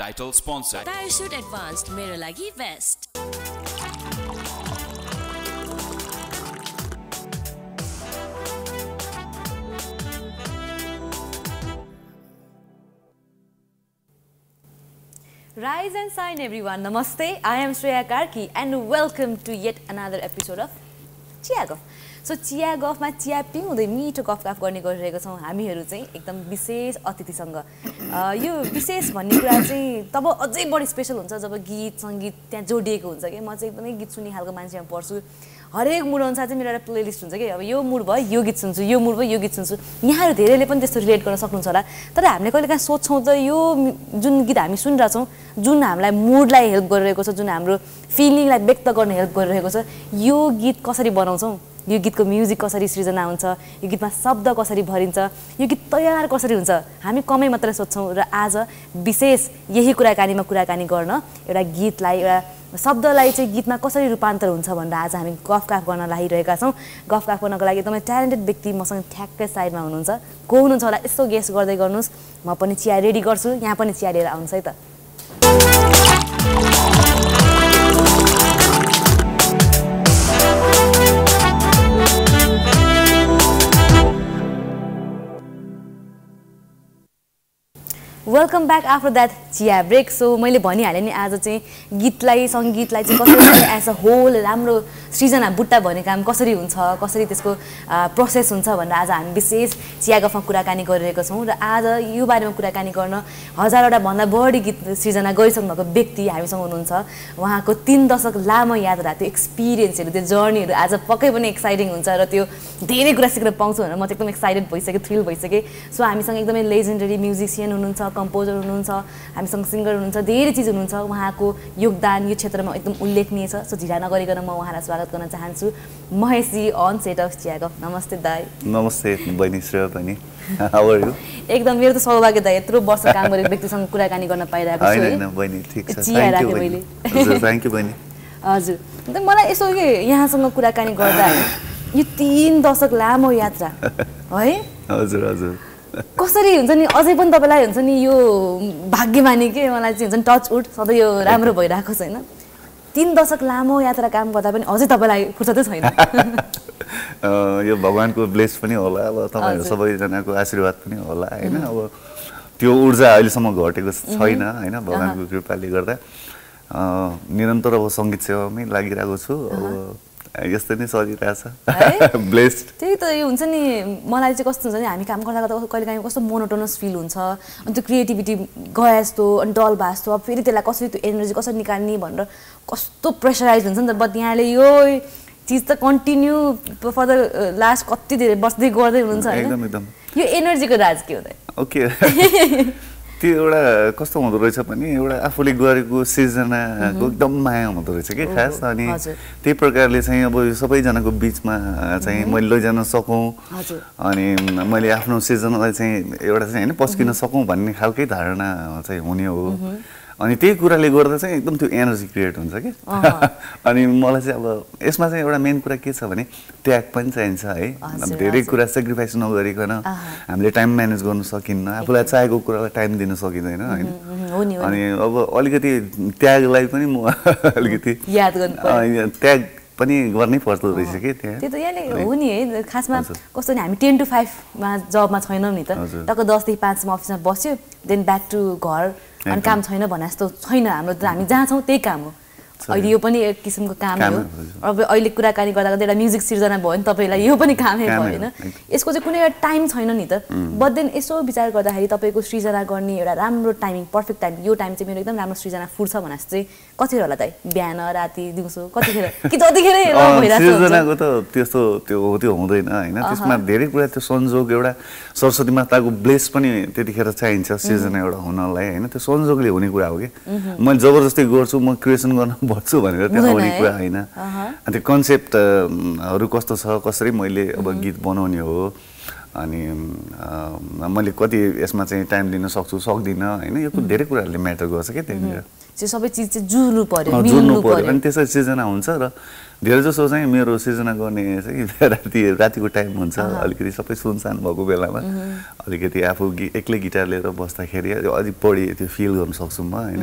Title sponsor Parachute Advanced Mera Lagi Vest. Rise and shine everyone. Namaste. I am Shreya Karki and welcome to yet another episode of Chiya Guff. So Chiya Guff ma chiya ping huँदै मिठो गफ गर्ने गरिरहेको छौं हामीहरु चाहिँ एकदम विशेष अतिथिसँग. यो विशेष भन्ने कुरा चाहिँ तब अझै बढी स्पेशल हुन्छ जब गीत संगीत त्यहाँ जोडिएको हुन्छ के. म चाहिँ एकदमै गीत सुन्ने खालको मान्छे हो पर्छु. हरेक मुड अनुसार चाहिँ मेरो एउटा प्लेलिस्ट हुन्छ के. अब यो मुड भयो यो गीत सुन्छु, यो मुड भयो यो गीत सुन्छु. यहाँहरु धेरैले पनि त्यस्तो रिलेट गर्न सक्नुहुन्छ होला. तर हामीले कहिलेकाहीँ सोच्छौं त यो जुन गीत हामी सुनिरा छौं जुन हामीलाई मुडलाई हेल्प गरिरहेको छ, जुन हाम्रो फिलिङलाई व्यक्त गर्न हेल्प गरिरहेको छ, यो गीत कसरी बनाउँछौं, यो गीतको म्युजिक कसरी सृजना हुन्छ, यो गीतमा शब्द कसरी भरिन्छ, यो गीत तयार कसरी हुन्छ, हामी कमै मात्र सोच्छौं. र आज विशेष यही कुराकानीमा कुराकानी गर्न एउटा गीतलाई एउटा शब्दलाई चाहिँ गीतमा कसरी रूपान्तर हुन्छ भनेर आज हामी गफगाफ गर्न लागिरहेका छौं. गफगाफ गर्नको लागि एकदमै ट्यालेन्टेड व्यक्ति मसँग ठ्याक्कै साइडमा हुनुहुन्छ. को हुनुहुन्छ होला यसो गेस गर्दै गर्नुस्. म पनि चिया रेडी गर्छु, यहाँ पनि चिया लिएर आउनुस् है त. Welcome back after that चिया ब्रेक. सो मैले भनिहालेँ नि आज चाहिँ गीतलाई संगीतलाई चाहिँ कसरी एज अ होल राम्रो सृजना बुट्टा भन्ने काम कसरी हुन्छ, कसरी त्यसको प्रोसेस हुन्छ भनेर आज हामी विशेष चिया गफमा कुराकानी गरिरहेको छौँ. र आज यो बारेमा कुराकानी गर्न हजारवटा भन्दा बढी गीत सृजना गरिसक्नु भएको व्यक्ति हामीसँग हुनुहुन्छ. उहाँको 3 दशक लामो यात्रा, त्यो एक्सपिरियन्सहरू, त्यो जर्नीहरू आज पक्कै पनि एक्साइटिङ हुन्छ र त्यो धेरै कुरा सिक्न पाउँछु भनेर म एकदम एक्साइटेड भइसकेँ, थ्रिल भइसकेँ. सो हामीसँग एकदमै लेजेन्डरी म्युजिसियन हुनुहुन्छ, कम्पोजर हुनुहुन्छ, हामीसँग सिङ्गर हुनुहुन्छ, धेरै चिज हुनुहुन्छ. उहाँको योगदान यो क्षेत्रमा एकदम उल्लेखनीय छ. सो ढिला नगरिकन म उहाँलाई स्वागत गर्न चाहन्छु. महेशजी अन सेट अफ चिया गफ. नमस्ते दाइ. नमस्ते बहिनी श्रेया बहिनी. How are you? एकदम मेरो त सौभाग्य दाइ यत्रो वर्ष काम गरेको व्यक्तिसँग कुराकानी गर्न पाइरहेको छु. हैन बहिनी ठीक छ. थ्यांक यू बहिनी. हजुर मलाई यसो के यहाँसँग कुराकानी गर्दा यो 3 दशक लामो यात्रा है. हजुर हजुर कसरी हुन्छ नि अझै पनि तपाईलाई हुन्छ नि यो भाग्यमानी के. मलाई चाहिँ हुन्छ नि टच उड सधैँ यो राम्रो भइरहेको छ हैन. 3 दशक लामो यात्रा काम गर्दा पनि अझै तपाईलाई फुर्सदै छैन. यो भगवानको ब्लेस पनि होला, अब तपाईहरु सबैजनाको आशीर्वाद पनि होला हैन. अब त्यो ऊर्जा अहिलेसम्म घटेको छैन हैन. भगवानको कृपाले गर्दा निरन्तर अब संगीत सेवामै लागिरहेको छु. अब यस्तै नै चलिरहेछ. ब्लेस्ड. त्यही त यो हुन्छ नि मलाई चाहिँ कस्तो हुन्छ नि हामी काम गर्दा गर्दा कहिलेकाहीँ कस्तो मोनोटोनस फिल हुन्छ अनि त्यो क्रिएटिभिटी गए जस्तो अनि डल भए जस्तो. अब फेरि त्यसलाई कसरी त्यो एनर्जी कसरी निकाल्ने भनेर कस्तो प्रेसराइज हुन्छ नि त. बट यहाँले यो चिज त कन्टिन्यू फर द लास्ट कति धेरै बस्दै गर्दै हुनुहुन्छ हैन. एकदम एकदम यो एनर्जीको राज के हो त? ओके त्यो एउटा कस्तो हुँदो रहेछ भने एउटा आफूले गरेको सिर्जनाको एकदम माया हुँदो रहेछ कि खास. अनि त्यही प्रकारले चाहिँ अब सबैजनाको बिचमा चाहिँ मैले लैजान सकौँ अनि मैले आफ्नो सिर्जनालाई चाहिँ एउटा चाहिँ हैन पस्किन सकौँ भन्ने खालकै धारणा चाहिँ हुने हो. अनि त्यही कुराले गर्दा चाहिँ एकदम त्यो एनर्जी क्रिएट हुन्छ कि. अनि मलाई चाहिँ अब यसमा चाहिँ एउटा मेन कुरा के छ भने त्याग पनि चाहिन्छ है. धेरै कुरा सेक्रिफाइस नगरिकन हामीले टाइम म्यानेज गर्न सकिन्न, आफूलाई चाहेको कुरालाई टाइम दिन सकिँदैन हैन. अनि अब अलिकति त्यागलाई पनि म अलिकति याद गर्नुपर्छ, त्याग पनि गर्नै पर्दो रहेछ के त्यहाँ. त्यो त यहाँले हो नि है. खासमा कस्तो नि हामी 10 to 5 मा जबमा छैनौँ नि त. टक्क 10 देखि 5 मा अफिसमा बस्यो देन ब्याक टु घर अनि काम छैन भने जस्तो छैन. हाम्रो हामी जहाँ छौँ त्यही काम हो. अहिले यो पनि एक किसिमको काम हो. अब अहिले कुराकानी गर्दा गर्दा एउटा म्युजिक सिर्जना भयो नि तपाईँलाई, यो पनि कामै भयो हैन. यसको चाहिँ कुनै एउटा टाइम छैन नि त. बट देन यसो विचार गर्दाखेरि तपाईँको सृजना गर्ने एउटा राम्रो टाइमिङ, पर्फेक्ट टाइम, यो टाइम चाहिँ मेरो एकदम राम्रो सृजना फुर्छ भने चाहिँ कतिखेर होला दाइ? बिहान राति दिउँसो कतिखेर कि जतिखेर भइराछ? सृजनाको त त्यस्तो त्यो त्यो हुँदैन हैन. त्यसमा धेरै कुरा त्यो संयोग एउटा सरस्वती माताको ब्लेस पनि त्यतिखेर चाहिन्छ सृजना एउटा हुनलाई हैन. त्यो संयोगले हुने कुरा हो के. मैले जबरजस्ती गर्छु म क्रिएसन गर्न बच्छु भनेर त्यहाँ आउने कुरा हैन. अनि त्यो कन्सेप्टहरु कस्तो छ, कसरी मैले अब गीत बनाउने हो अनि मैले कति यसमा चाहिँ टाइम दिन सक्छु सक्दिनँ हैन. यो धेरै कुराहरूले म्याटर गर्छ के त्यहाँनिर. सबै चीज चाहिँ जुड्नु पर्यो मिल्नु पर्यो अनि त्यसै सिजन हुन्छ र धेरै जसो चाहिँ मेरो सिजन गर्ने चाहिँ रातिको टाइम हुन्छ अलिकति सबै सुनसान भएको बेलामा अलिकति आफू एक्लै गिटार लिएर बस्दाखेरि अलि बढी त्यो फिल गर्न सक्छु म हैन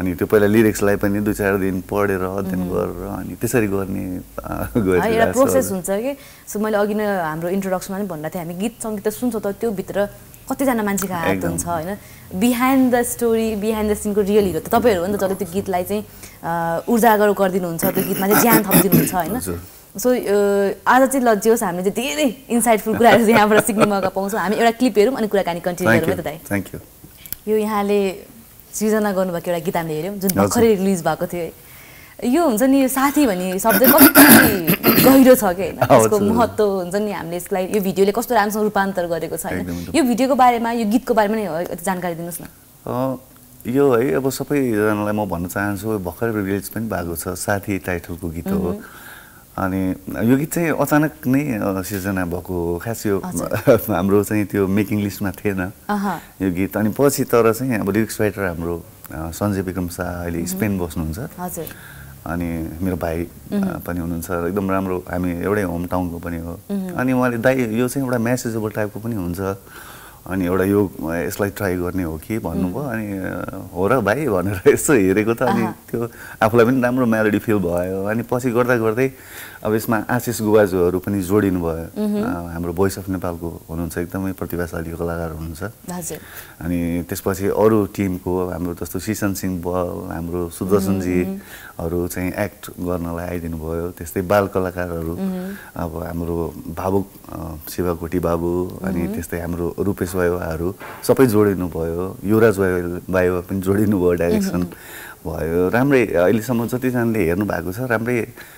अनि त्यो पहिला लिरिक्सलाई पनि दुई चार दिन पढेर अध्ययन गरेर अनि त्यसरी गर्ने गरे यो प्रोसेस हुन्छ के सो मैले अघि नै हाम्रो इन्ट्रोडक्सनमा पनि भन्दै थिए हामी गीत संगीत त सुन्छौ तर त्यो भित्र कति जना मान्छेको हात हुन्छ हैन behind the story behind the scene को रियल हिरो त तपाईहरु हो नि त जसले त्यो गीतलाई चाहिँ उर्जागर गर्दिनु हुन्छ त्यो गीतमा चाहिँ ज्ञान थपिदिनु हुन्छ हैन सो आज चाहिँ लज्जियोस हामीले चाहिँ धेरै इनसाइटफुल कुराहरु यहाँबाट सिक्ने मौका पाउँछौं हामी एउटा क्लिप हेरौं अनि कुराकानी कन्टिन्यु गरौँ त दाइ थ्यांक यू यो यहाँले सृजना गर्नु भएको एउटा गीत हामीले हेर्यौं जुन भर्खरै रिलिज भएको थियो यो हुन्छ नि साथी भनी शब्द कति गहिरो छ के हैन यसको महत्व हुन्छ नि हामीले यसलाई यो भिडियोले कस्तो राम्रोसँग रूपान्तर गरेको छ हैन यो भिडियोको बारेमा यो गीतको बारेमा नि जानकारी दिनुस् न यो है अब सबै जनालाई म भन्न चाहन्छु भर्खरै रिलिज पनि भएको छ साथी टाइटलको गीत हो अनि यो गीत चाहिँ अचानक नै सृजना भएको खास यो हाम्रो चाहिँ त्यो मेकिङ लिस्टमा थिएन यो गीत अनि पछि तर चाहिँ अब लिरिक्स राइटर हाम्रो संजय विक्रम शाह अहिले स्पेन बस्नुहुन्छ हजुर अनि मेरो भाइ पनि हुनुहुन्छ एकदम राम्रो हामी एउटै होम टाउनको पनि हो अनि उहाँले दाइ यो चाहिँ एउटा मेसेजेबल टाइपको पनि हुन्छ अनि एउटा यो यसलाई ट्राई गर्ने हो कि भन्नुभयो अनि हो र भाइ भनेर यसो हेरेको त अनि त्यो आफुलाई पनि राम्रो मेलोडी फिल भयो अनि पछि गर्दा गर्दै अब यसमा आशिष गुवाजहरु पनि जोडिनु भयो हाम्रो भोइस अफ नेपालको हुनुहुन्छ एकदमै प्रतिभाशाली कलाकार हुनुहुन्छ हजुर अनि त्यसपछि अरु टिमको हाम्रो जस्तो सिसन सिंह बल हाम्रो सुदर्शन जी हरु चाहिँ एक्ट गर्नलाई आइदिनु भयो त्यस्तै बाल कलाकारहरु अब हाम्रो भावुक शिवकोटी बाबु अनि त्यस्तै हाम्रो रूपेश वायुवाहरु सबै जोडिनु भयो युवराज वायुवा पनि जोडिनु भयो डाइरेक्सन भयो राम्रै अहिले सम्म जति जनाले हेर्नु भएको छ राम्रै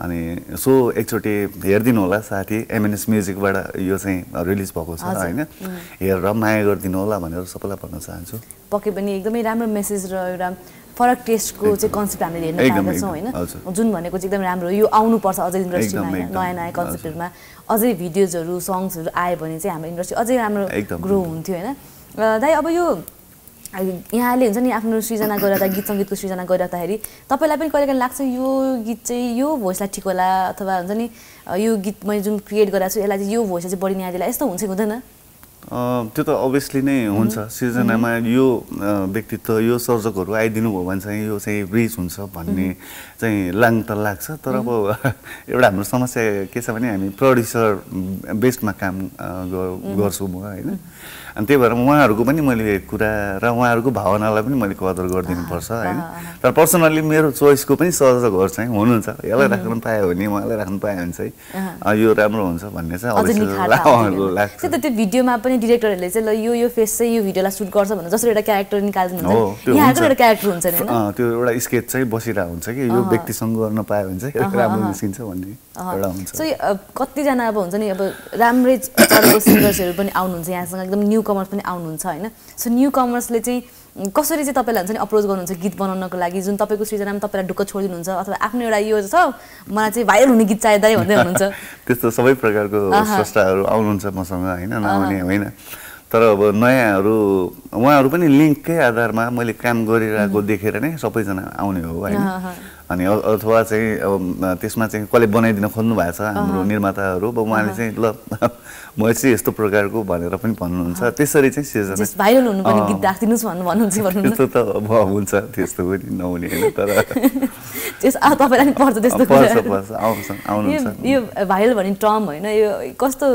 अनि सो एकचोटी हेर्दिनु होला साथी एमएनएस म्युजिक बाट यो चाहिँ रिलिज भएको छ हैन हेरेर माया गर्दिनु होला भनेर सबैलाई भन्न चाहन्छु पक्कै पनि एकदमै राम्रो मेसेज र एउटा फरक टेस्टको चाहिँ कन्सेप्ट हामीले हेर्न पाएका छौं हैन जुन भनेको चाहिँ एकदम राम्रो यो आउनु पर्छ अझै इन्डस्ट्रीमा नयाँ नयाँ कन्सेप्टहरुमा अझै भिडियोजहरु सङ्ग्सहरु आए भने चाहिँ हाम्रो इन्डस्ट्री अझै राम्रो ग्रो हुन्थ्यो हैन दाइ अब यो यहाँले हुन्छ नि आफ्नो सृजना गरिरहँदा गीत संगीतको सृजना गरिरहँदाखेरि तपाईलाई पनि कहिलेकाहीँ लाग्छ यो गीत चाहिँ यो भोइसलाई ठिक होला अथवा हुन्छ नि यो गीत मैले जुन क्रिएट गरेछु यसलाई चाहिँ यो भोइस चाहिँ बढी न्यायदेला यस्तो हुन्छ हुँदैन त्यो त अभियसली नै हुन्छ सृजनामा यो व्यक्तित्व यो सर्जकहरु आइदिनु भयो भने चाहिँ यो चाहिँ ब्रिज हुन्छ भन्ने चाहिँ लाङ त लाग्छ तर अब एउटा हाम्रो समस्या के छ भने हामी प्रोड्युसर बेस्डमा काम गर्छौं म हैन अनि त्यही भएर उहाँहरुको पनि मैले कुरा र उहाँहरुको भावनालाई पनि मैले कदर गर्दिनु पर्छ हैन तर पर्सनली मेरो चोइसको पनि सर्जकहरु चाहिँ हुनुहुन्छ यसलाई राख्न पाए भने उहाँलाई राख्न पाए भने चाहिँ यो राम्रो हुन्छ भन्ने चाहिँ अभियसली लाग्छ त्यो त्यो भिडियोमा पनि डाइरेक्टरले चाहिँ ल यो यो फेस चाहिँ यो भिडियोलाई शूट गर्छ भनेर जसरी एउटा क्यारेक्टर निकाल्नु हुन्छ यहाँको एउटा क्यारेक्टर हुन्छ हैन त्यो एउटा स्केच चाहिँ बसिरा हुन्छ के यो व्यक्तिसँग गर्न पाए भने चाहिँ राम्रो निस्किन्छ भन्ने एउटा हुन्छ सो कति जना अब हुन्छ नि अब राम्रै चर्को सिङ्गर्सहरु पनि आउनुहुन्छ यहाँसँग एकदम न्यू कमर्स पनि आउनुहुन्छ हैन सो न्यू कमर्सले चाहिँ कसरी चाहिँ तपाईलाई हुन्छ नि अप्रोच गर्नुहुन्छ गीत बनाउनको लागि जुन तपाईको सृजनामा तपाईलाई ढुक्क छोडिदिनुहुन्छ अथवा आफ्नो एउटा यो छ मलाई चाहिँ भाइरल हुने गीत चाहिदै भन्दै हुनुहुन्छ त्यस्तो सबै प्रकारको स्रष्टाहरु आउनुहुन्छ मसँग हैन नआउने हैन तर अब नयाँहरु उहाँहरु पनि लिंककै आधारमा मैले काम गरिरहेको देखेर नै सबैजना आउने हो हैन अनि अथवा चाहिँ अब त्यसमा चाहिँ कसले बनाइदिन खोज्नु भएको छ हाम्रो निर्माताहरु अब उहाँले चाहिँ ल म चाहिँ यस्तो प्रकारको भनेर पनि भन्नुहुन्छ त्यसरी चाहिँ सिजन भाइरल हुनु पनि गीत राख्दिनुस् भन्नुहुन्छ त्यस्तो त अब हुन्छ त्यस्तो पनि नहुने हैन तर त्यस आ तपाईलाई नि पर्छ त्यस्तो पर्छ आउनुहुन्छ यो भाइरल भन्ने टर्म हैन यो कस्तो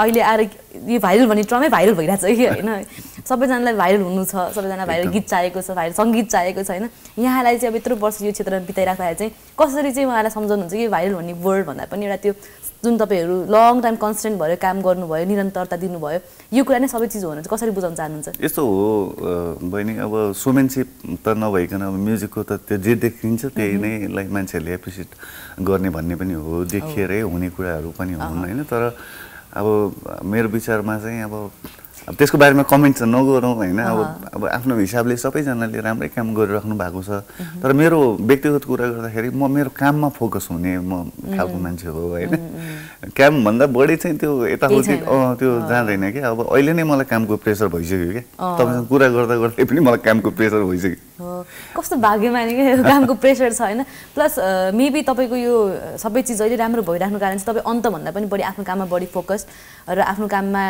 अहिले आएर यो भाइरल भन्ने टर्मै भाइरल भइराछ हैन सबैजनालाई भाइरल हुनु छ सबैजना भाइरल गीत चाहेको छ भाइरल संगीत चाहेको छ हैन यहाँलाई चाहिँ अब यत्रो वर्ष यो क्षेत्रमा बिताइराख्दा चाहिँ कसरी चाहिँ उहाँलाई सम्झनुहुन्छ कि भाइरल भन्ने वर्ड भन्दा पनि एउटा त्यो जुन तपाईहरु लङ टाइम कन्स्टेन्ट भएर काम गर्नु भयो निरन्तरता दिनु भयो यो कुरा नै सबै चीज हो भने कसरी बुझाउन चाहनुहुन्छ यस्तो हो बहिनी अब सोमेनशिप त नभइकन अब म्युजिकको त त्यो जे देखिन्छ त्यही नै लाइक मान्छेले एप्रिसिएट गर्ने भन्ने पनि हो देखेरै हुने कुराहरु पनि हुन् हैन तर अब मेरो विचारमा चाहिँ अब त्यसको बारेमा कमेन्ट चाहिँ नगरौँ हैन अब आफ्नो हिसाबले सबैजनाले राम्रै काम गरिराख्नु भएको छ तर मेरो व्यक्तिगत कुरा गर्दाखेरि म मेरो काममा फोकस हुने म खालको मान्छे हो हैन काम भन्दा बढी चाहिँ त्यो यताउति त्यो जान्दैन के अब अहिले नै मलाई कामको प्रेसर भइसक्यो के तपाईसँग कुरा गर्दा गर्दै पनि मलाई कामको प्रेसर भइसक्यो कस्तो भाग्यमानी के कामको प्रेसर छ हैन प्लस मेबी तपाईको यो सबै चीज अहिले राम्रो भइराख्नु कारण चाहिँ तपाई अन्त भन्दा पनि बढी आफ्नो काममा बढी फोकस र आफ्नो काममा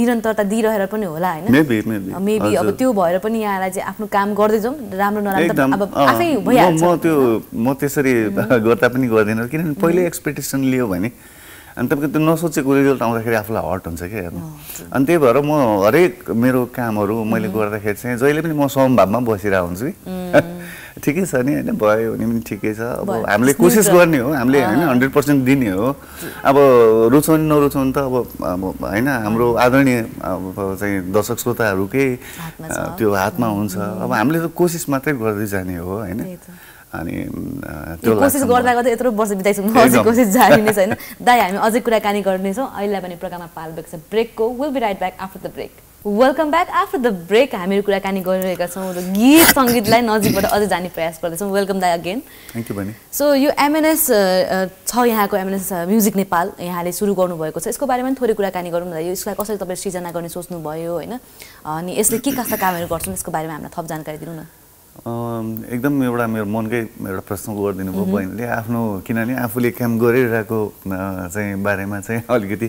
निरन्तरता दिइरहेर पनि होला हैन मेबी अब त्यो भएर पनि यहाँलाई चाहिँ आफ्नो काम गर्दै जाऊ राम्रो नराम्रो अब आफै भइहाल्छ म त्यसरी गर्दा पनि गर्दिन किनभने पहिले एक्सपेक्टेसन लियो भने अनि तपाईको त्यो नसोचेको रिजल्ट आउँदाखेरि आफुलाई हर्ट हुन्छ के हेर्नु अनि त्यही भएर म हरेक मेरो कामहरु मैले गर्दाखेरि चाहिँ जहिले पनि म समभावमा बसिरा हुन्छु ठिकै छ नि हैन भयो भने पनि ठिकै छ अब हामीले कोशिश गर्ने हो हामीले हैन 100% दिने हो अब रुचाउन नरुचाउन त अब हैन हाम्रो आदरणीय चाहिँ दर्शक श्रोताहरुकै त्यो हातमा हुन्छ अब हामीले त कोशिश मात्रै गर्दै जाने हो हैन अनि त्यो कोशिश गर्दा गर्दै यत्रो वर्ष बिताइसक्नु अझै कोशिश जारी नै छैन दाइ हामी अझै कुराकानी गर्ने छौ अहिले पनि प्रोग्राममा पाल ब्रेक छ ब्रेकको will be right back after the break welcome back after the break हामीहरु कुराकानी गरिरहेका छौं र गीत संगीतलाई नजिकबाट अझै जाने प्रयास गर्दै छौं वेलकम दाइ अगेन थ्यांक यू बनी सो यो एमएनएस छ यहाँको एमएनएस म्युजिक नेपाल यहाँले सुरु गर्नु भएको छ यसको बारेमा थोरै कुराकानी गरौँ न यो यसलाई कसरी तपाई सृजना गर्ने सोच्नु भयो हैन अनि यसले के कस्ता कामहरु गर्छन् यसको बारेमा हामीलाई थप जानकारी दिनु न एकदम एउटा मेरो मनकै एउटा प्रश्न गरिदिनु भयो बहिनीले आफ्नो किनभने आफूले काम गरिरहेको चाहिँ बारेमा चाहिँ अलिकति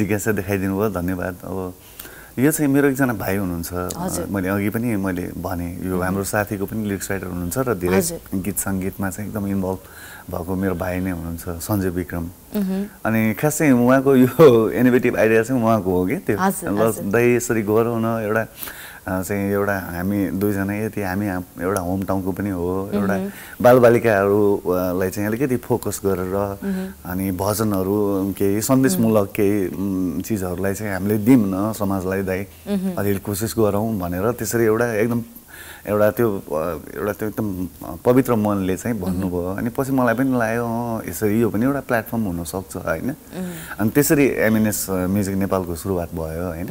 जिज्ञासा देखाइदिनु भयो धन्यवाद अब यो चाहिँ मेरो एकजना भाइ हुनुहुन्छ मैले अघि पनि मैले भने यो हाम्रो साथीको पनि लिरिक्स राइटर हुनुहुन्छ र धेरै गीत संगीतमा चाहिँ एकदम इन्भल्भ भएको मेरो भाइ नै हुनुहुन्छ सञ्जय विक्रम अनि खासै उहाँको यो इनोभेटिभ आइडिया चाहिँ उहाँको हो के त्यो दाइ यसरी गरौँ न एउटा चाहिँ एउटा हामी दुईजना यति हामी एउटा होम टाउनको पनि हो एउटा बालबालिकाहरुलाई चाहिँ अलिकति फोकस गरेर अनि भजनहरु केही सन्देशमूलक केही चीजहरुलाई चाहिँ हामीले दिउन समाजलाई दाइ अलिअलि कोशिश गरौँ भनेर त्यसरी एउटा एकदम एउटा त्यो एकदम पवित्र मनले चाहिँ भन्नुभयो अनि पछि मलाई पनि लाग्यो यसरी यो पनि एउटा प्लेटफर्म हुन सक्छ हैन अनि त्यसरी एमएनएस म्युजिक नेपालको सुरुवात भयो हैन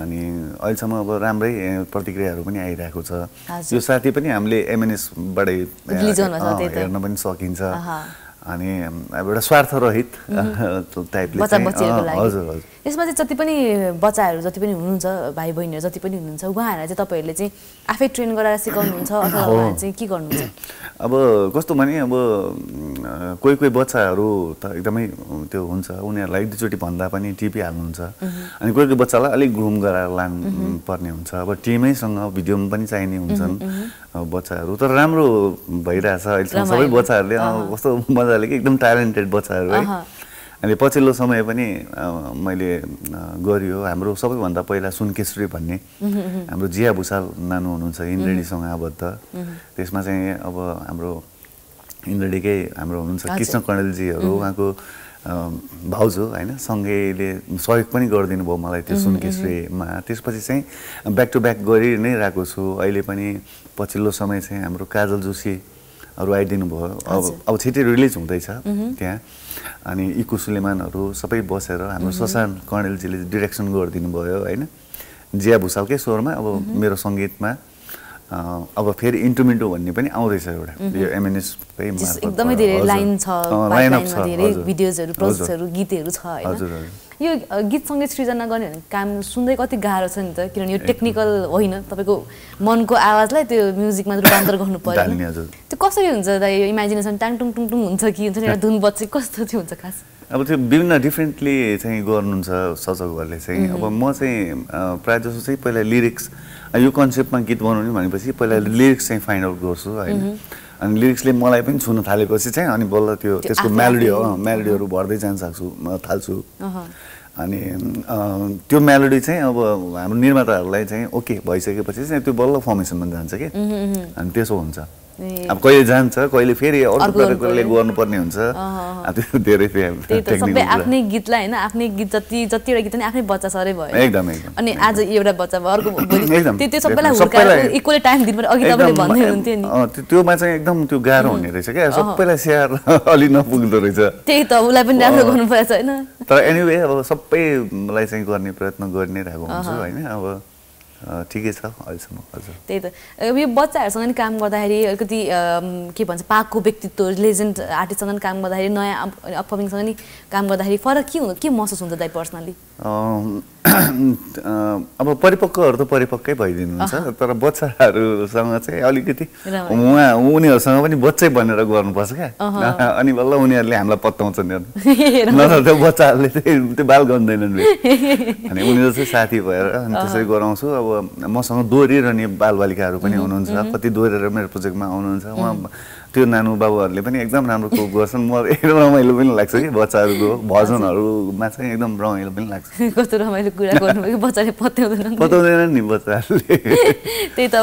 अनि अहिलेसम्म अब राम्रै प्रतिक्रियाहरु पनि आइरहेको छ यो साथी पनि हामीले एमएनएस बाडै हेर्न पनि सकिन्छ अनि एउटा स्वार्थ रहित टाइपले हजुर हजुर यसमा चाहिँ जति पनि बच्चाहरु जति पनि हुनुहुन्छ भाइ बहिनीहरु जति पनि हुनुहुन्छ उहाँहरुलाई चाहिँ तपाईहरुले चाहिँ आफै ट्रेन गराएर सिकाउनुहुन्छ अथवा उहाँहरु चाहिँ के गर्नुहुन्छ अब कस्तो भने अब कोही कोही बच्चाहरु त एकदमै त्यो हुन्छ उनीहरुलाई एकचोटी भन्दा पनि टिपी हाल्नुहुन्छ अनि कोही कोही बच्चालाई अलि ग्रुम गराएर लान पर्ने हुन्छ अब टिमैसँग भिडियो पनि चाहिने हुन्छन् बच्चाहरु तर राम्रो भइराछ अहिले सबै बच्चाहरुले कस्तो मजाले के एकदम ट्यालेन्टेड बच्चाहरु है अनि पछिल्लो समय पनि मैले गरियो हाम्रो सबैभन्दा पहिला सुनकेश्री भन्ने हाम्रो जिया भुसाल नानु हुनुहुन्छ इन्द्रेणीसँग आबद्ध त्यसमा चाहिँ अब हाम्रो इन्द्रेणीकै हाम्रो हुनुहुन्छ कृष्ण कणेलजीहरु उहाँको भाउजू हैन सँगैले सहयोग पनि गर्दिनु भयो मलाई त्यो सुनकेश्रीमा त्यसपछि चाहिँ ब्याक टु ब्याक गरि नै राखेको छु अहिले पनि पछिल्लो समय चाहिँ हाम्रो काजल जोशीहरु आइदिनु भयो अब छिटै रिलिज हुँदैछ त्यहाँ अनि इको सुलेमानहरु सबै बसेर हाम्रो ससान कणेलजीले डाइरेक्सन गरिदिनु भयो हैन जिया भुसालकै स्वरमा अब मेरो संगीतमा अब फेरि इन्टुमिन्टो भन्ने पनि आउँदैछ एउटा यो एमएनएस कै मार्फत एकदमै धेरै लाइन छ लाइनमा धेरै भिडियोजहरु प्रोजेक्टहरु गीतहरु छ हैन यो गीत संगीत सृजना गर्ने काम सुन्दै कति गाह्रो छ नि त किनभने यो टेक्निकल होइन तपाईको मनको आवाजलाई त्यो म्युजिकमा रूपान्तर गर्नु पर्यो त्यो कसरी हुन्छ त यो इमेजिनेसन टाङ टुङ टुङ टुङ हुन्छ कि हुन्छ नि धुन बज्छ कस्तो थियो हुन्छ खास अब त्यो विभिन्न डिफरेन्टली चाहिँ गर्नुहुन्छ सचकहरूले चाहिँ अब म चाहिँ प्राय जसो चाहिँ पहिला लिरिक्स यो कन्सेप्टमा गीत बनाउने भनेपछि पहिला लिरिक्स चाहिँ फाइन्ड आउट गर्छु हैन अनि लिरिक्सले मलाई पनि छुन थालेपछि चाहिँ अनि बल्ल त्यो त्यसको मेलोडी मेलोडीहरु भर्दै जान सक्छु थाल्छु अनि त्यो मेलोडी चाहिँ अब हाम्रो निर्माताहरुलाई चाहिँ ओके भइसकेपछि चाहिँ त्यो बल्ल फर्मेसनमा जान्छ के अनि त्यसो हुन्छ अब कहिले जान्छ कहिले फेरि अर्को प्रकारले गर्न पर्ने हुन्छ अब त्यो धेरै फेरि सबै आफ्नै गीतलाई हैन आफ्नै गीत जति गीत नि आफ्नै बच्चा सरे भयो एकदम एकदम अनि आज एउटा बच्चा भयो अर्को त्यो सबैलाई हुर्काएर इक्वली टाइम दिनुपर्छ अघि तपाईले भन्दै हुनुहुन्थ्यो नि त्योमा चाहिँ एकदम त्यो गाह्रो हुने रहेछ के सबैलाई शेयर अलि नपुग्दो रहेछ त्यही त उलाई पनि राम्रो गर्नु पर्छ हैन तर एनीवे अब सबैलाई चाहिँ गर्ने प्रयत्न गर्ने रहेको हुन्छ हैन अब ठीक है सर आइसम हजुर त्यही त यो बच्चाहरुसँग नि काम गर्दाखेरि अलिकति के भन्छ पाकको व्यक्तित्व लेजेन्ड आर्टिस्टसँग नि काम गर्दाखेरि नयाँ अपकमिङसँग नि काम गर्दाखेरि फरक के हुन्छ के महसुस हुन्छ दाइ पर्सनली अब परिपक्वहरु त परिपक्कै भइदिनु हुन्छ तर बच्चाहरुसँग चाहिँ अलिकति उहाँ उनीहरुसँग पनि बच्चै बनेर गर्नुपर्छ के अनि बल्ल उनीहरुले हामीलाई पत्ताउँछन् नत्र त बच्चाहरुले त्यो बाल गन्दैनन् अनि उनीहरु चाहिँ साथी भएर अनि त्यसरी गराउँछु अब मसँग दोहोरिरहने बालबालिकाहरू पनि हुनुहुन्छ कति दोहोरेर मेरो प्रोजेक्टमा आउनुहुन्छ उहाँ त्यो नानु बाबुहरूले पनि एकदम राम्रो कोप गर्छन् म एकदम रमाइलो पनि लाग्छ कि बच्चाहरूको भजनहरूमा चाहिँ एकदम रमाइलो पनि लाग्छ कस्तो रमाइलो कुरा गर्नुभयो बच्चाले पत्याउँदैन नि बच्चाहरूले त्यही त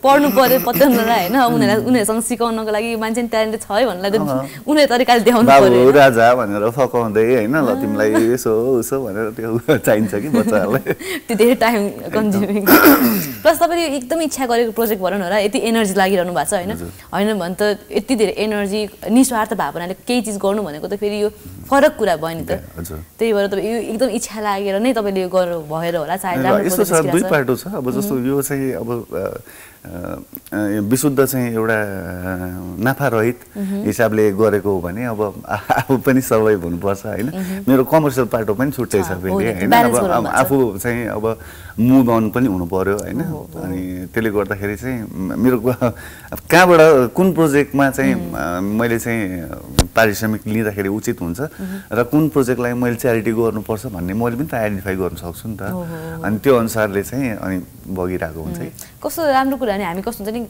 पढ्नु पर्यो पत्याउन र हैन उनीहरुसँग सिकाउनको लागि मान्छे ट्यालेन्ट छ है भन्नलाई त उनीहरु तरिकाले देखाउनु पर्यो बाबु राजा भनेर फकाउँदै हैन ल तिमीलाई यसो उसो भनेर त्यो चाहिन्छ कि बच्चाहरूले त्यो धेरै टाइम कन्ज्युमिङ प्लस तपाईले एकदम इच्छा गरेको प्रोजेक्ट भरन होला यति एनर्जी लागिरहनु भएको छ हैन हैन भन्त यति धेरै एनर्जी निस्वार्थ भावनाले केही चीज गर्नु भनेको त फेरि यो फरक कुरा भयो नि त त्यही भएर त यो एकदम इच्छा लागेर नै तपाईले यो गर्नु भएर होला चाहे राम्रो छ दुई पाटो छ अब जस्तो यो चाहिँ अब विशुद्ध चाहिँ एउटा नाफा रहित हिसाबले गरेको हो भने अब आफू पनि सर्वाइभ हुनुपर्छ हैन मेरो कमर्सियल पाटो पनि छुट्टै छ फेरि हैन अब आफू चाहिँ अब मुभ अन पनि हुनु पर्यो हैन अनि त्यसले गर्दाखेरि चाहिँ मेरो कहाँबाट कुन प्रोजेक्टमा चाहिँ मैले चाहिँ पारिश्रमिक लिँदाखेरि उचित हुन्छ र कुन प्रोजेक्टलाई मैले च्यारिटी गर्नुपर्छ भन्ने मैले पनि त आइडेन्टिफाई गर्न सक्छु नि त अनि त्यो अनुसारले चाहिँ अनि बगिरहेको हुन्छ कस्तो राम्रो कुरा नि हामी कस्तो हुन्छ नि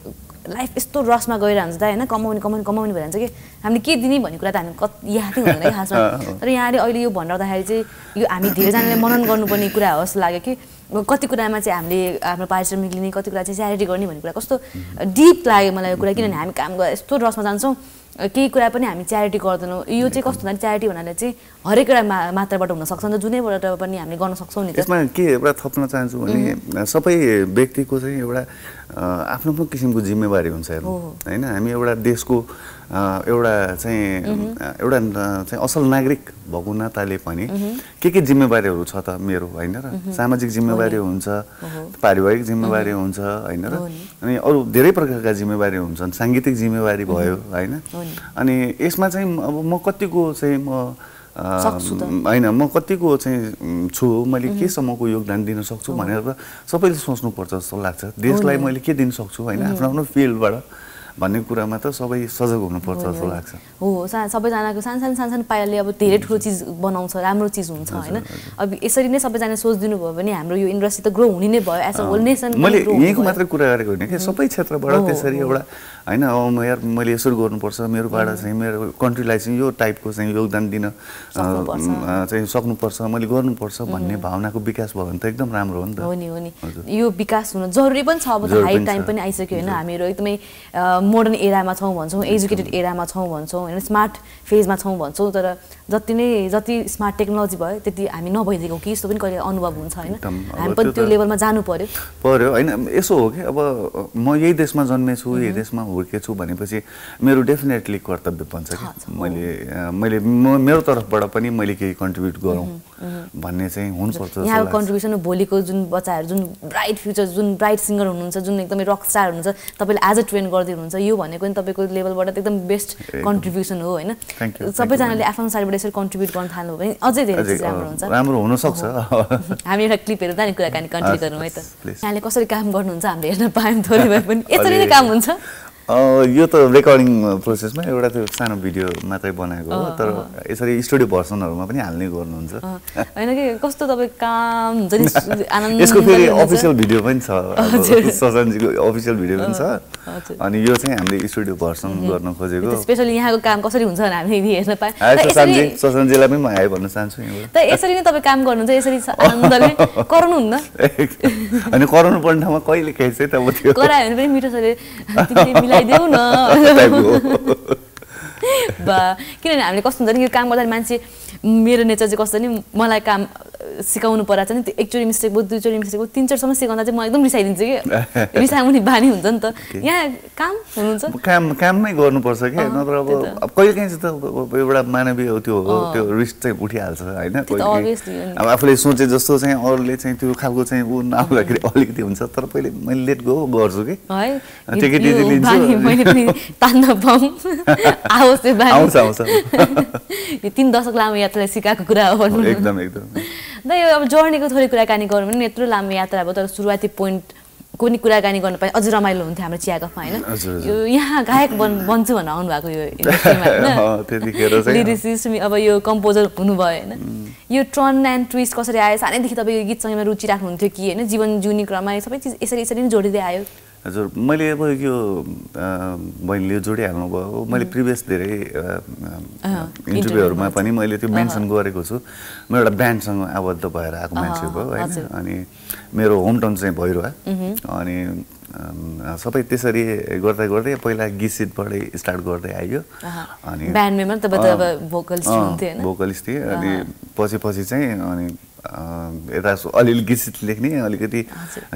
लाइफ यस्तो रसमा गइरहन्छ त हैन कमाउने कमाउने कमाउने भइरहन्छ कि हामीले के दिने भन्ने कुरा त हामी याद नै हुँदैन खासमा तर यहाँले अहिले यो भन्नदाखेरि चाहिँ यो हामी धेरैजनाले मनन गर्नुपर्ने कुरा हो जस्तो लाग्यो कि कति कुरामा चाहिँ हामीले हाम्रो पारिश्रमिक लिने कति कुरा चाहिँ च्यारिटी गर्ने भन्ने कुरा कस्तो डीप लाग्यो मलाई यो कुरा किनभने हामी काम गरेर यस्तो रसमा जान्छौँ केही कुरा पनि हामी च्यारिटी गर्दैनौँ यो चाहिँ कस्तो भन्दा च्यारिटी भन्नाले चाहिँ हरेक एउटा मात्राबाट हुन सक्छ नि त जुनैबाट पनि हामीले गर्न सक्छौँ नि त्यसमा के एउटा थप्न चाहन्छु भने सबै व्यक्तिको चाहिँ एउटा आफ्नो आफ्नो किसिमको जिम्मेवारी हुन्छ हैन हामी एउटा देशको एउटा चाहिँ असल नागरिक भएको नाताले पनि के जिम्मेवारीहरू छ त मेरो हैन र सामाजिक जिम्मेवारी हुन्छ पारिवारिक जिम्मेवारी हुन्छ हैन र अनि अरु धेरै प्रकारका जिम्मेवारी हुन्छन् सांगीतिक जिम्मेवारी भयो हैन अनि यसमा चाहिँ अब म कतिको चाहिँ म हैन म कतिको चाहिँ छु मैले के सम्मको योगदान दिन सक्छु भनेर सबैले सोच्नु पर्छ जस्तो लाग्छ देशलाई मैले के दिन सक्छु हैन आफ्नो आफ्नो फिल्डबाट भन्ने कुरामा त सबै सजग हुनुपर्छ जस्तो लाग्छ हो सबैजनाको सानसानो पाइलाले अब धेरै ठुलो चीज बनाउँछ राम्रो चीज हुन्छ हैन अब यसरी नै सबैजना सोच्दिनु भयो भने हाम्रो यो इन्डस्ट्री त ग्रो हुने नै भयो एज अ होल नेसन मैले यहीको मात्र कुरा गरेको होइन के सबै क्षेत्रबाट त्यसरी एउटा हैन अब यार मैले यसरी गर्नुपर्छ मेरोबाट चाहिँ मेरो कन्ट्रीलाई चाहिँ यो टाइपको चाहिँ योगदान दिन चाहिँ सक्नुपर्छ मैले गर्नुपर्छ भन्ने भावनाको विकास भयो भने त एकदम राम्रो हो नि त हो नि यो विकास हुन जरुरी पनि छ अब हाई टाइम पनि आइसक्यो हैन हामीहरु एकदमै मोडर्न एरामा छौं भन्छौं एजुकेटेड एरामा छौं भन्छौं हैन स्मार्ट फेजमा छौं भन्छौं तर जति नै जति स्मार्ट टेक्नोलोजी भयो त्यति हामी नभइदिएको कि यस्तो पनि कहिले अनुभव हुन्छ हैन हामी पनि त्यो लेभलमा जानु पर्यो हैन यसो हो के अब म यही देशमा जन्मेछु यही देशमा हुर्केछु भनेपछि मेरो डेफिनेटली कर्तव्य बन्छ कि मैले मेरो तर्फबाट पनि मैले केही कन्ट्रिब्युट गरौँ भन्ने चाहिँ हुनुपर्छ यहाँ कन्ट्रिब्युसन भोलिको जुन बच्चाहरु जुन ब्राइट फ्युचर जुन ब्राइट सिंगर हुनुहुन्छ जुन एकदमै रक स्टार हुनुहुन्छ तपाईले आज ट्रेन गर्दै हुनुहुन्छ यो भनेको नि तपाईको लेभलबाट एकदम बेस्ट कन्ट्रिब्युसन हो हैन सबैजनाले आफ्नो साइडबाट यसरी कन्ट्रिब्युट गर्न थाल्नु हो भने अझै धेरै चीज राम्रो हुन्छ राम्रो हुन सक्छ हामी एउटा क्लिप हेर्दा नि कुराकानी कन्टिन्यु गरौँ है त यहाँले कसरी काम गर्नुहुन्छ हामीले हेर्न पायौँ थोरै भए पनि यसरी नै काम हुन्छ यो त रेकर्डिङ प्रोसेसमा एउटा त्यो सानो भिडियो मात्रै बनाएको हो तर यसरी स्टुडियो भर्सनहरुमा पनि हाल्ने गर्नुहुन्छ हैन के कस्तो तपाई काम जनी आनन्द यसको फेरि अफिशियल भिडियो पनि छ ससनजीको अफिशियल भिडियो पनि छ अनि यो चाहिँ हामीले स्टुडियो भर्सन गर्न खोजेको स्पेशली यहाँको काम कसरी हुन्छ भने हामी हेर्न पाए ससनजीलाई पनि म हाय भन्न चाहन्छु यहाँबाट त यसरी नै तपाई काम गर्नुहुन्छ यसरी आनन्दले गर्नुहुन्न अनि कराउनु पर्ने ठाउँमा कहिले केही चाहिँ त त्यो गरायो भने पनि मिठो सले I don't know. But किन हामीले कस्तो हुन्छ नि यो काम गर्दा मान्छे मेरो नेचर चाहिँ कस्तो नि मलाई काम सिकाउनु पर्छ नि एकचोटी मिस्टेक भयो दुईचोटी मिस्टेक भयो तीनचोटी सम्म सिकाउँदा चाहिँ म एकदम रिसाइदिन्छु के रिसाउने बानी हुन्छ नि त यहाँ काम हुन्छ काममै गर्नुपर्छ के नत्र अब कहिलेकाहीँ चाहिँ त एउटा मानवीय त्यो त्यो रिस्क चाहिँ उठिहाल्छ हैन कहिलेकाहीँ अब आफूले सोचे जस्तो चाहिँ अरूले चाहिँ त्यो खालको चाहिँ उ नआउँदाखेरि अलिकति हुन्छ तर पहिले मैले लेट गो गर्छु के है टिकट दिइदिन्छु मैले पनि तान्न पाऊँ आउँछ आउँछ आउँछ यो 3 दशक लामो यात्राले सिकाएको कुरा हो एकदम एकदम द यो अब जर्नीको थोरै कुराकानी गरौँ भने यत्रो लामो यात्रा भयो तर सुरुवाती पोइन्ट कुनै कुराकानी गर्न पाए अझ रमाइलो हुन्थ्यो हाम्रो चिया गफमा हैन यो यहाँ गायक बन्छु भन्न आउनु भएको यो इन्डस्ट्रीमा हैन त्यतिखेर चाहिँ लिरिसिस्ट अब यो कम्पोजर हुनु भयो हैन यो टर्न एन्ड ट्विस्ट कसरी आयो सानैदेखि तपाईं यो गीत संगीतमा रुचि राख्नुहुन्थ्यो कि हैन जीवन जुनी क्रममा सबै चीज यसरी यसरी नै जोडिदै आयो हजुर मैले अब यो मैले जोडिहाल्नु भयो मैले प्रिभियस धेरै इन्टरभ्यूहरुमा पनि मैले त्यो मेन्सन गरेको छु म एउटा ब्यान्डसँग आबद्ध भएर आएको मान्छे हो हैन अनि मेरो होम टाउन चाहिँ भइरवा अनि सबै त्यसरी गर्दै गर्दै पहिला गीत सिटबाटै स्टार्ट गर्दै आइयो अनि ब्यान्ड मेम्बर तपाईं भोकलिस्ट हुन्थे हैन भोकलिस्ट थिए अनि पछि पछि चाहिँ अनि यता अलिअलि गीत सिट लेख्ने अलिकति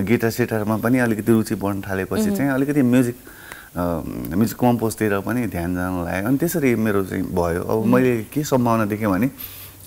गिटार सिटारमा पनि अलिकति रुचि बढ्न थालेपछि चाहिँ अलिकति म्युजिक कम्पोजतिर पनि ध्यान जान लाग्यो अनि त्यसरी मेरो चाहिँ भयो अब मैले के सम्भावना देखेँ भने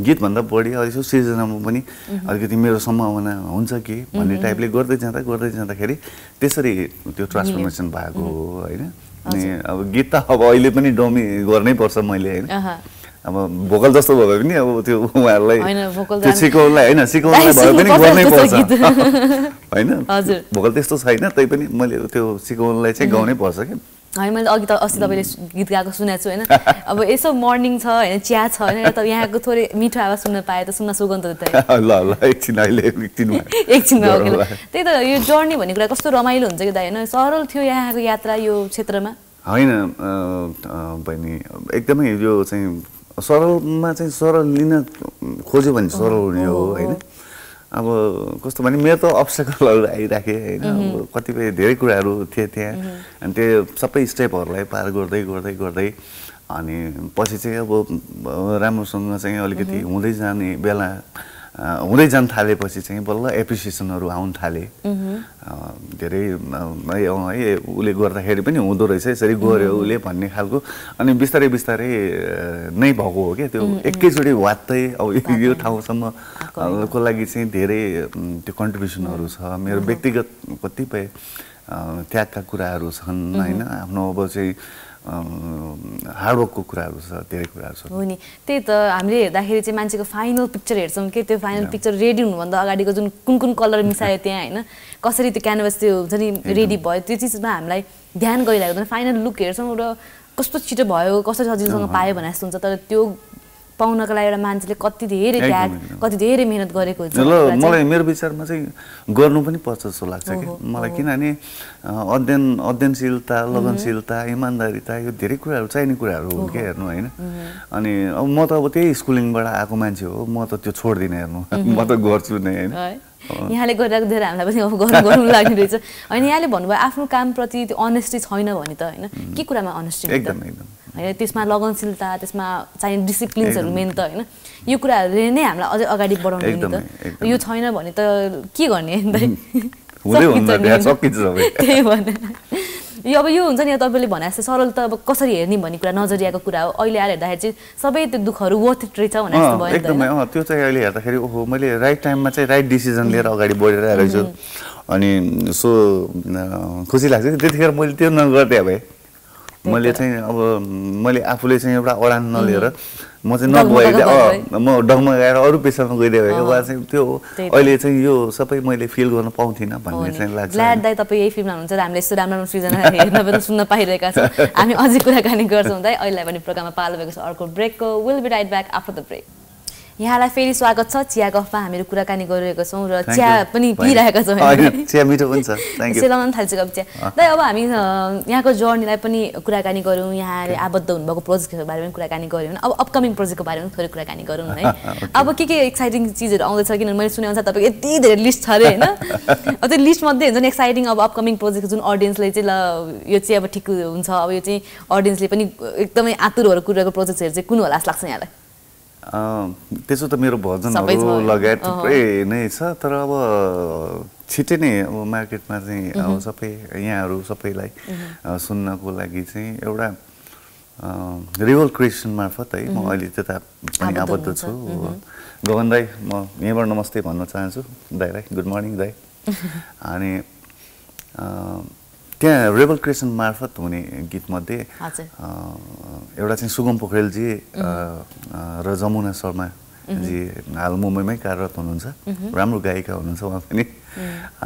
गीतभन्दा बढी अलिसो सिर्जनामा पनि अलिकति मेरो सम्भावना हुन्छ कि भन्ने टाइपले गर्दै जाँदाखेरि त्यसरी त्यो ट्रान्सफर्मेसन भएको हो हैन अनि अब गीत त अब अहिले पनि डमी गर्नै पर्छ मैले हैन अब भोकल जस्तो भए पनि अब त्यो उहाँहरुलाई त्यो सिकाउनलाई हैन सिकाउनलाई भए पनि गर्नै पर्छ हैन हजुर भोकल त्यस्तो छैन तै पनि मैले त्यो सिकाउनलाई चाहिँ गाउनै पर्छ के है मैले अघि त अस्ति तपाईले गीत गाएको सुनेछु हैन अब यसो मर्निङ छ हैन चिया छ हैन त यहाँको थोरै मिठो आवाज सुन्न पाए त सुन्न सुगन्ध त ल एकछिन अहिले एकछिनमा त्यही त यो जर्नी भन्ने कुरा कस्तो रमाइलो हुन्छ के दाइ हैन सरल थियो यहाँको यात्रा यो क्षेत्रमा हैन बहिनी एकदमै यो चाहिँ सरलमा चाहिँ सरल लिन खोज्यो भने सरल हुने हो हैन अब कस्तो भने मेरो त अब्स्टकलहरु आइराखे हैन कतिपय धेरै कुराहरु थिए त्यहाँ अनि त्यो सबै स्टेपहरुलाई पार गर्दै गर्दै गर्दै अनि पछि चाहिँ अब राम्रोसँग चाहिँ अलिकति हुँदै जाने बेला हुँदै जान थालेपछि चाहिँ बल्ल एप्रिसिएसनहरु आउन थाले धेरै है उले गर्दाखेरि पनि हुँदो रहेछ यसरी गर्यो उले भन्ने खालको अनि बिस्तारै बिस्तारै नै भएको हो के त्यो एकैचोटी वात्तै अब यो ठाउँसम्म को लागि चाहिँ धेरै त्यो कन्ट्रिब्युसनहरु छ मेरो व्यक्तिगत कतिपय त्यागका कुराहरु छन् हैन आफ्नो अब चाहिँ हार्डवर्कको कुराहरु छ धेरै कुराहरु छ हो नि त्यही त हामीले हेर्दाखेरि चाहिँ मान्छेको फाइनल पिक्चर हेर्छौं के त्यो फाइनल पिक्चर रेडी हुनु भन्दा अगाडिको जुन कुन कुन कलर मिसायो त्यहाँ हैन कसरी त्यो क्यानभस त्यो हुन्छ नि रेडी भयो त्यो चीजमा हामीलाई ध्यान गइरहेको हुन्छ फाइनल लुक हेर्छौं र कस्तो छिटो भयो कसरी सजिलोसँग पाए भने जस्तो हुन्छ तर त्यो पाउनको लागि एउटा मान्छेले कति धेरै त्याग कति धेरै मेहनत गरेको हुन्छ ल मलाई मेरो विचारमा चाहिँ गर्नु पनि पर्छ जस्तो लाग्छ के मलाई किनभने अध्ययनशीलता लगनशीलता इमानदारीता यो धेरै कुराहरु चाहिने कुराहरु हो के हेर्नु हैन अनि अब म त अब त्यही स्कुलिङबाट आएको मान्छे हो म त त्यो छोड्दिन हेर्नु म त गर्छु नै हैन यहाँले गरिरहेको धेरै हामीलाई पनि अब गर्नु लागिरहेछ अनि यहाँले भन्नुभयो आफ्नो कामप्रति त्यो अनेस्टी छैन भने त हैन के कुरामा अनेस्टी हुन्छ एकदम एकदम हैन त्यसमा लगनशीलता त्यसमा चाहिँ डिसिप्लिन्सहरु मेन त हैन यो कुराहरुले नै हामीलाई अझै अगाडि बढाउनु हुन्छ त यो छैन भने त के गर्ने हैन हुँदै हुन्छ त्यहाँ सकिन्छ सबै त्यही भने यो अब यो हुन्छ नि तपाईले भने जस्तो सरल त अब कसरी हेर्ने भन्ने कुरा नजरियाको कुरा हो अहिले आएर हेर्दाखेरि चाहिँ सबै त्यो दुखहरु वर्थ इट रहेछ भने जस्तो भयो एकदमै त्यो चाहिँ अहिले हेर्दाखेरि ओहो मैले राइट टाइममा चाहिँ राइट डिसिजन लिएर अगाडि बढिरहेको रहेछु अनि सो खुसी लाग्छ त्यतिखेर मैले त्यो नगर्दै भए मैले चाहिँ अब मैले आफूले चाहिँ एउटा अडान नलिएर म चाहिँ नभएले म डगमा गएर अरु पेसामा गइदे भएको भए चाहिँ त्यो अहिले चाहिँ यो सबै मैले फिल गर्न पाउँथिन भन्ने चाहिँ लाग्छ। ग्ल्याड दाइ तपाईं यही फिल्ममा हुनुहुन्छ र हामीले यस्तो राम्रो सृजना हेर्न पनि सुन्न पाइरहेका छौं। हामी अझै कुराकानी गर्छौं दाइ अहिले पनि प्रोग्राममा पालो भएको छ अर्को ब्रेकको will be right back after the break. यहाँलाई फेरि स्वागत छ चिया गफमा हामीहरु कुराकानी गरिरहेका छौं र चिया पनि पिइरहेका छौं हैन चिया मिठो हुन्छ थ्यांक यू सेलाउन थाल्छ गफ चिया दाइ अब हामी यहाँको जर्नीलाई पनि कुराकानी गरौं यहाँले आबद्ध हुनुभएको प्रोजेक्टहरु बारेमा कुराकानी गरौं अब अपकमिङ प्रोजेक्टको बारेमा थोरै कुराकानी गरौं है अब के एक्साइटिङ चीजहरु आउँदै छ किनभने मैले सुनेअनुसार तपाईको यति धेरै लिस्ट छ रे हैन अब त्यो लिस्ट मध्ये हुन्छ नि एक्साइटिङ अब अपकमिङ प्रोजेक्ट जुन ऑडियन्सले चाहिँ ल यो चाहिँ अब ठिक हुन्छ अब यो चाहिँ ऑडियन्सले पनि एकदमै आतुर भएर कुरेको प्रोजेक्टहरु चाहिँ कुन होला जस्तो लाग्छ यहाँलाई त्यसो त मेरो भजनहरु लगायत थुप्रै नै छ तर अब छिटै नै अब मार्केटमा चाहिँ अब सबै यहाँहरु सबैलाई सुन्नको लागि चाहिँ एउटा रियल क्रिएसन मार्फत है म अहिले त्यता पनि आबद्ध छु। गगन दाइ म यहाँबाट नमस्ते भन्न चाहन्छु दाइलाई गुड मर्निङ दाइ। अनि त्यहाँ रेबल क्रिएसन मार्फत हुने गीत मध्ये एउटा चाहिँ सुगम पोखरेलजी र जमुना शर्मा जी हाल मुम्बईमै कार्यरत हुनुहुन्छ राम्रो गायिका हुनुहुन्छ उहाँ पनि।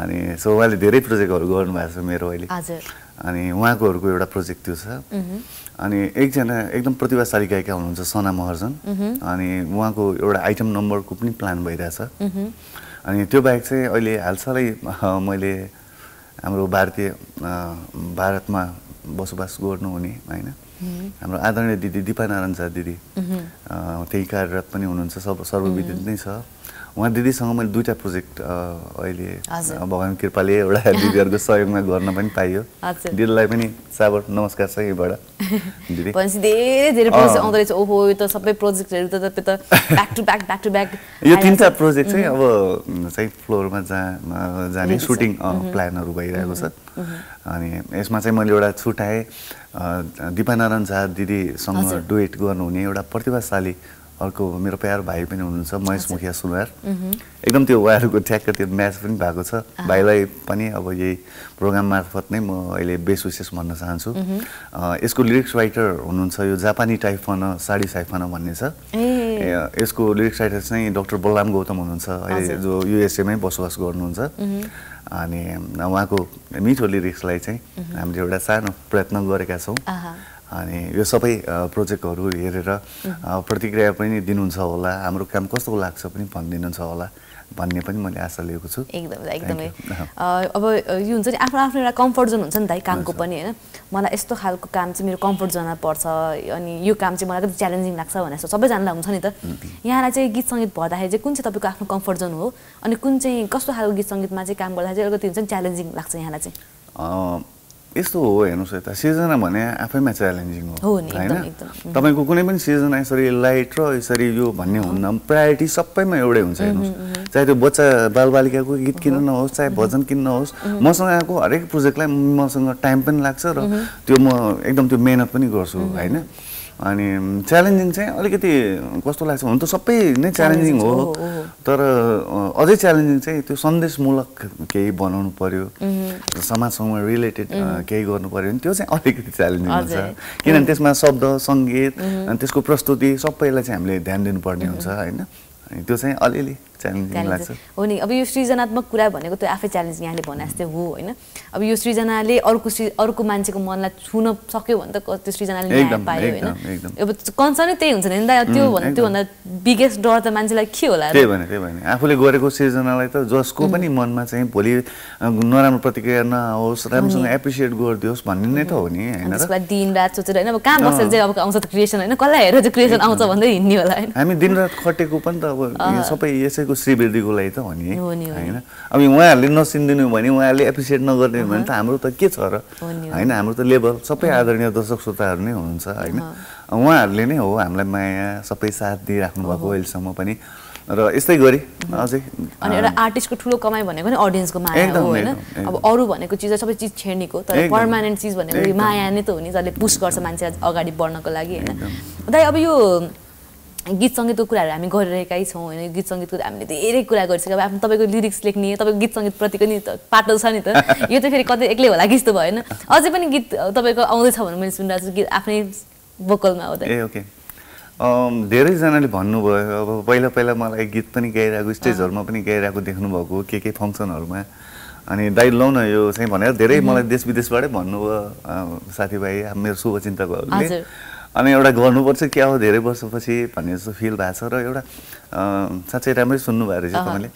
अनि सो उहाँले धेरै प्रोजेक्टहरु गर्नु भएको छ मेरो अहिले अनि उहाँकोहरुको एउटा प्रोजेक्ट त्यो छ। अनि एकजना एकदम प्रतिभाशाली गायिका हुनुहुन्छ सना महर्जन अनि उहाँको एउटा आइटम नम्बरको पनि प्लान भइरहेछ। अनि त्यो बाहेक चाहिँ अहिले हालसालै मैले हाम्रो भारतीय भारतमा बसोबास गर्नु हुने हैन हाम्रो आदरणीय दिदी दीपानारायण झा दिदी त्यही कार्यरत पनि हुनुहुन्छ सर्वविदित नै छ। उहाँ दिदीसँग मैले दुईटा प्रोजेक्ट अहिले भगवान कृपाले एउटा दिदीहरुको सहयोगमा गर्न पनि पाइयो। दिदीलाई पनि साबर नमस्कार छ यहीबाट दिदी। पछि धेरै धेरै प्रोजेक्ट आउँदै छ ओहो यो त सबै प्रोजेक्टहरु त ब्याक टु ब्याक यो तीनटा प्रोजेक्ट चाहिँ अब चाहिँ फ्लोरमा जाने सुटिङ प्लानहरु भइरहेको छ। अनि यसमा चाहिँ मैले एउटा छुटाए दीपानारायण झा दिदीसँग डुएट गर्नुहुने एउटा प्रतिभाशाली अर्को मेरो प्यारो भाइ पनि हुनुहुन्छ महेश मुखिया सुनार एकदम त्यो उहाँहरुको ठ्याक्क त्यो म्याच पनि भएको छ। भाइलाई पनि अब यही प्रोग्राम मार्फत नै म अहिले बेस्ट विशेष भन्न चाहन्छु। यसको लिरिक्स राइटर हुनुहुन्छ यो जापानी टाइफाना साडी साइफाना भन्ने छ यसको लिरिक्स राइटर चाहिँ डाक्टर बलराम गौतम हुनुहुन्छ अहिले जो युएसएमै बसोबास गर्नुहुन्छ। अनि उहाँको मिठो लिरिक्सलाई चाहिँ हामीले एउटा सानो प्रयत्न गरेका छौं। अनि यो सबै प्रोजेक्टहरु हेरेर प्रतिक्रिया पनि दिनुहुन्छ होला हाम्रो काम कस्तो लाग्छ पनि भनिदिनुहुन्छ होला भन्ने पनि मैले आशा लिएको छु। एकदमै अब यो हुन्छ नि आफ्नो आफ्नो एउटा कम्फर्ट जोन हुन्छ नि दाइ कामको पनि हैन मलाई यस्तो खालको काम चाहिँ मेरो कम्फर्ट जोनमा पर्छ अनि यो काम चाहिँ मलाई कति च्यालेन्जिङ लाग्छ भनेर सबैजनालाई हुन्छ नि त। यहाँलाई चाहिँ गीत संगीत भर्दाखेरि चाहिँ कुन चाहिँ तपाईको आफ्नो कम्फर्ट जोन हो अनि कुन चाहिँ कस्तो खालको गीत संगीतमा चाहिँ काम गर्दा चाहिँ अलिकति हुन्छ नि च्यालेन्जिङ लाग्छ यहाँलाई चाहिँ यस्तो हो हेर्नुस् त सिजना भने आफैमा च्यालेन्जिङ हो हैन तपाईको कुनै पनि सिजना यसरी लाइट र यसरी यो भन्ने हुन्न प्रायोरिटी सबैमा एउटै हुन्छ हेर्नुस् चाहे त्यो बच्चा बालबालिकाको गीत किन नहोस् चाहे भजन किन नहोस् मसँग आएको हरेक प्रोजेक्टलाई मसँग टाइम पनि लाग्छ र त्यो म एकदम त्यो मेहनत पनि गर्छु हैन। अनि च्यालेन्जिङ चाहिँ अलिकति कस्तो लाग्छ हुन त सबै नै च्यालेन्जिङ हो तर अझै च्यालेन्जिङ चाहिँ त्यो सन्देशमूलक केही बनाउनु पर्यो समाजसँग रिलेटेड केही गर्नु पर्यो नि त्यो चाहिँ अलिकति च्यालेन्जिङ हुन्छ किनभने त्यसमा शब्द संगीत अनि त्यसको प्रस्तुति सबैलाई चाहिँ हामीले ध्यान दिनुपर्ने हुन्छ हैन। अनि त्यो चाहिँ अलिअलि च्यालेन्जिङ लाग्छ हो नि। अब यो सृजनात्मक कुरा भनेको त्यो आफै च्यालेन्ज यहाँले भने जस्तै हो हैन अब यो सृजनाले अर्को मान्छेको मनलाई छुन सक्यो भने त त्यो सृजनाले न्याय पायो हैन अब कन्सर्न नै त्यही हुन्छ नि त्यो भन्दा बिगेस्ट डर त मान्छेलाई के होला त्यही भने आफूले गरेको सृजनालाई त जसको पनि मनमा चाहिँ भोलि नराम्रो प्रतिक्रिया नआओस् राम्रोसँग एप्रिसिएट गरिदियोस् भन्ने नै त हो नि हैन त्यसलाई दिन रात सोचेर हैन अब काम बसेर चाहिँ अब आउँछ त क्रिएसन हैन कसलाई हेरेर चाहिँ क्रिएसन आउँछ भन्दै हिन्नी होला हैन हामी दिन रात खटेको पनि त अब सबै यसैको श्रीवृद्धिको लागि त हो नि हैन। अब उहाँहरुले नसिन्दिनु भने उहाँहरुले एप्रिसिएट नगर्ने भने त हाम्रो त के छ र हैन हाम्रो त लेभल सबै आदरणीय दर्शक श्रोताहरु नै हुनुहुन्छ हैन उहाँहरुले नै हो हामीलाई माया सबै साथ दिइराख्नु भएको अहिलेसम्म पनि र यस्तै गरी अझै। अनि एउटा आर्टिस्टको ठूलो कमाई भनेको नि ऑडियन्सको माया हो हैन अब अरु भनेको चीज सबै चीज छेड्नेको तर पर्मानेन्ट चीज भनेको यो माया नै त हो नि जसले पुश गर्छ मान्छे अगाडि बढ्नको लागि हैन। दाइ अब यो गीत संगीतको कुराहरु हामी गरिरहेकै छौं हैन गीत संगीतको हामीले धेरै कुरा गरिसक्यो अब आफ्नो तपाईको लिरिक्स लेख्ने तपाईको गीत संगीत प्रतिको नि पाटो छ नि त यो त फेरि कतै एक्लै होला कि जस्तो भएन अझै पनि गीत तपाईको आउँदै छ भने मैले सुनिरहेछु गीत आफ्नै भोकलमा हो त ए ओके धेरै जनाले भन्नु भयो अब पहिला पहिला मलाई गीत पनि गाइराको स्टेजहरुमा पनि गाइराको देख्नु भएको के फंक्सनहरुमा अनि दाइ लौन यो चाहिँ भनेर धेरै मलाई देश विदेशबाटै भन्नु भयो साथीभाइ मेरो शुभचिन्तकहरुले अनि एउटा गर्नुपर्छ के हो धेरै वर्षपछि भन्ने जस्तो फिल भएको छ र एउटा साच्चै राम्रै सुन्नु भएर चाहिँ तपाईले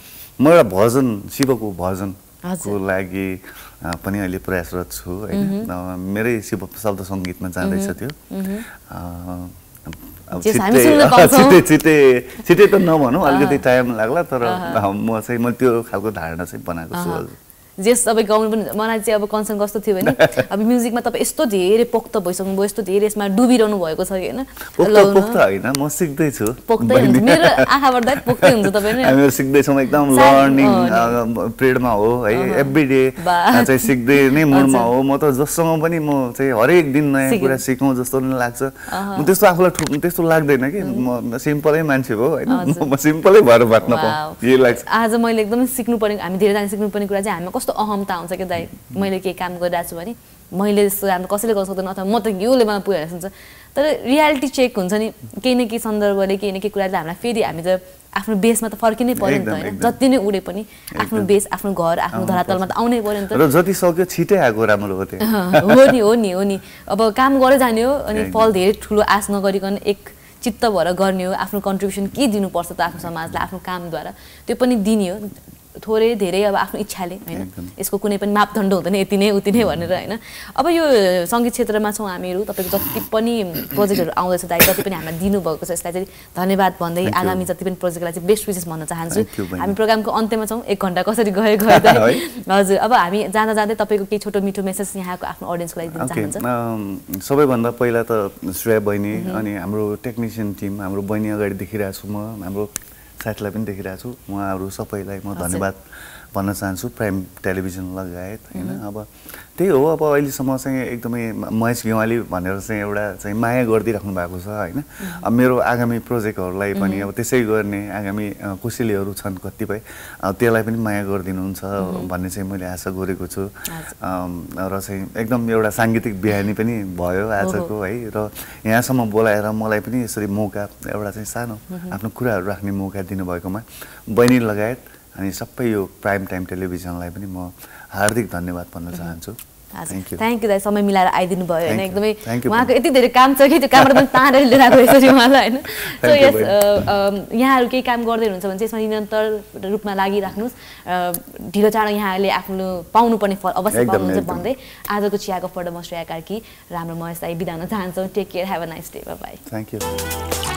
म एउटा भजन शिवको भजन को लागि पनि अहिले प्रयासरत छु हैन मेरै शिव शब्द संगीतमा जाँदै छ त्यो छिट्टै त नभनौं अलिकति टाइम लाग्ला तर म चाहिँ मैले त्यो खालको धारणा चाहिँ बनाएको छु जस अब गाउनु पनि मलाई चाहिँ अब कन्सर्न कस्तो थियो भने अब म्युजिकमा तपाई यस्तो धेरै पोक्त भइसक्नु भयो यस्तो धेरै यसमा डुबिरहनु भएको छ हैन पोक्त हैन म सिक्दै छु पोक्त मेरो आँखाबाट त पोक्त हुन्छ तपाई हैन हामी सिक्दै छौं एकदम लर्निङ पिरियडमा हो है एभ्री डे चाहिँ सिक्दै नै मुडमा हो म त जससँग पनि म चाहिँ हरेक दिन नयाँ कुरा सिकौं जस्तो नि लाग्छ म त्यस्तो आफुलाई ठुक्नु त्यस्तो लाग्दैन के म सिम्पलै मान्छे हो हैन म सिम्पलै भएर बाँच्न पाऊँ यो लाग्छ आज मैले एकदम सिक्नु पर्ने हामी धेरै जना सिक्नु पर्ने कुरा चाहिँ हामी कस्तो अहमता हुन्छ के दाइ मैले के काम गरिराछु भने मैले जस्तो राम्रो कसैले गर्न सक्दैन अथवा म त योले मलाई पुगेको हुन्छ तर रियालिटी चेक हुन्छ नि केही न केही सन्दर्भले केही न केही कुराले हामीलाई फेरि हामी त आफ्नो बेसमा त फर्किनै पर्यो नि त हैन जति नै उडे पनि आफ्नो बेस आफ्नो घर आफ्नो धरातलमा त आउनै पर्यो नि त र जति सक्यो छिटै आको राम्रो हो त्यो हो नि अब काम गरे जाने हो अनि फल धेरै ठुलो आश नगरिकन एक चित्त भएर गर्ने हो आफ्नो कन्ट्रिब्युसन के दिनु पर्छ त आफ्नो समाजलाई आफ्नो कामद्वारा त्यो पनि दिने हो थोरै धेरै अब आफ्नो इच्छाले हैन यसको कुनै पनि मापदण्ड हुँदैन यति नै उति नै भनेर हैन अब यो संगीत क्षेत्रमा छौ हामीहरु तपाईको जति पनि प्रोजेक्टहरु आउँदैछ दाइ जति पनि हामीलाई दिनु भएको छ यसलाई चाहिँ धन्यवाद भन्दै आगामी जति पनि प्रोजेक्टलाई चाहिँ बेस्ट विशेष भन्न चाहन्छु हामी प्रोग्रामको अन्त्यमा छौ 1 घण्टा कसरी गयो दाइ हजुर अब हामी जाँदा जाँदै तपाईको केही छोटो मिठो मेसेज यहाँको आफ्नो ऑडियन्सको लागि दिन चाहन्छु सबैभन्दा पहिला त श्रेया बहिनी अनि हाम्रो टेक्निशियन टिम हाम्रो बहिनी अगाडि देखिरहेको छु म हाम्रो साथीलाई पनि देखिरहेछु उहाँहरु सबैलाई म धन्यवाद भन्न चाहन्छु प्राइम टेलिभिजन लगायत हैन अब त्यही हो अब अहिले सम्म चाहिँ एकदमै महेश गेवाली भनेर चाहिँ एउटा चाहिँ माया गर्दिराख्नु भएको छ हैन अब मेरो आगामी प्रोजेक्टहरुलाई पनि अब त्यसै गर्ने आगामी कोसेलीहरु छन् कतिपय त्यसलाई पनि माया गर्दिनुहुन्छ भन्ने चाहिँ मैले आशा गरेको छु र चाहिँ एकदम एउटा सांगीतिक बिहानी पनि भयो आजको है र यहाँसम्म बोलाएर मलाई पनि यसरी मौका एउटा चाहिँ सानो आफ्नो कुराहरु राख्ने मौका दिनुभएकोमा बहिनी लगायत अनि सबै यो प्राइम टाइम टेलिभिजनलाई पनि म हार्दिक धन्यवाद भन्न चाहन्छु थ्यांक यू दाइ समय मिलाएर आइदिनु भयो हैन एकदमै उहाँको यति धेरै काम छ कि त्यो कामबाट पनि तानेर लिएर आएको यसरी उहाँलाई हैन सो यस यहाँहरु केही काम गर्दै हुनुहुन्छ भने चाहिँ यसमा निरन्तर रूपमा लागिराख्नुस् ढिलो चाँडो यहाँले आफ्नो पाउनु पर्ने फल अवश्य पाउनुहुन्छ भन्दै आजको चिया गफबाट म श्रेया कार्की राम्रो महेश दाइ बिदा हुन चाहन्छु take care have a nice day bye bye thank you